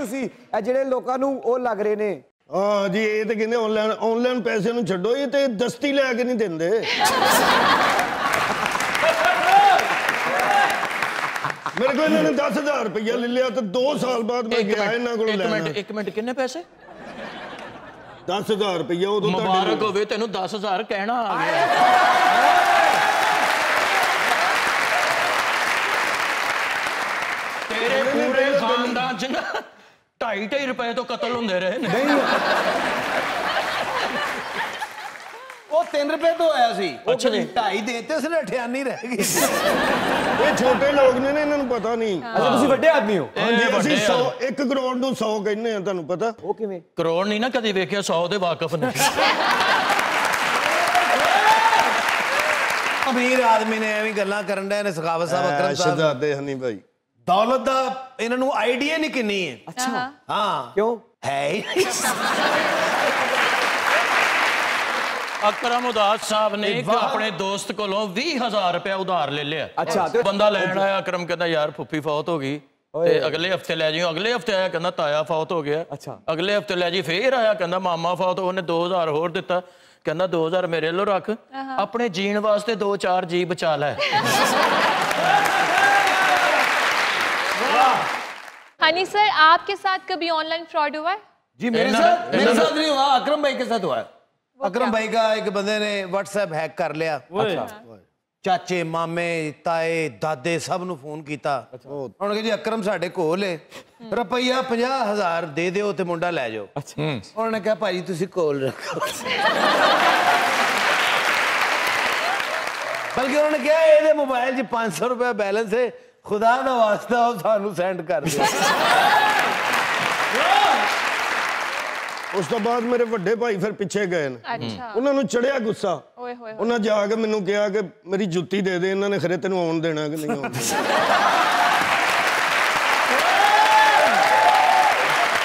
हो जिहड़े लोकां नूं ओह लग रहे ने। हाँ जी ये तो कहते ऑनलाइन ऑनलाइन पैसे नूं छड्डो, ये तो दस्ती लै के नहीं दिंदे। मेरे को इन्होंने 10,000 रुपया ले लिया तो 2 साल बाद मैं गया इन्हां कोल लैण। एक मिनट किन्ने पैसे? 10,000 रुपया। उदों मुबारक होवे तैनूं 10,000 कहना आ गया। तेरे पूरे खानदान च ना 2.5 रुपए तो कतल होंदे रहे ने। वो 3 रुपए तो आया सी। अच्छा जी 2.5 देते सिर्फ 98 रह गई। ये छोटे लोग ने ना इन्हें पता नहीं। अच्छा तुसी बड़े आदमी हो। हां जी असि 100 1 करोड़ नु 100 कहने हैं, तानू पता ओ किवें? करोड़ नहीं ना कदी वेखिया, 100 दे वाकफ नहीं। अमीर आदमी ने एवें गल्लां करन दे ने। सखावत साहब अकरम साहब शहजादे हनी भाई दौलत का इन्होंने आइडिया नहीं किन्नी है। अच्छा हाँ क्यों है ही। अकरम उदास साहब ने अपने दोस्त को 20,000 रुपया उधार ले लिया। अच्छा तो बंदा लैन आया, अकरम कहता यार फुफी फौत हो गई ते अगले हफ्ते लै जाइयो। अगले हफ्ते आया कहता ताया फौत हो गया। अच्छा अगले हफ्ते लै जी। फिर आया कहता मामा फौत। उन्हें 2,000 होर दिता, कहता 2,000 मेरे लो रख, अपने जीण वास्ते 2-4 जी बचा लै। हनी सर आपके साथ कभी ऑनलाइन फ्रॉड हुआ है? जी मेरे साथ नहीं हुआ, अकरम भाई के साथ हुआ है। अकरम भाई का एक बंदे ने व्हाट्सएप हैक कर लिया। अच्छा चाचे मामे ताए दादे सब नु फोन किया। उन्होंने कहा जी अकरम साडे कोल है, रुपया 50,000 दे दिओ ते मुंडा लै जाओ। उन्होंने कहा भाजी तुसी कोल रखो। बल्कि उन्होंने कहा ये मोबाइल च 500 रुपया बैलेंस है, खुदा दा वास्ता सानू सेंड कर दे। उस तो बाद मेरे वड्डे भाई फिर पिछे गए। अच्छा उन्होंने चढ़िया गुस्सा, उन्हें जाके मैनू कहा कि मेरी जुत्ती दे दे, इन्होंने खरे तेनू आउण देना कि नहीं आउण।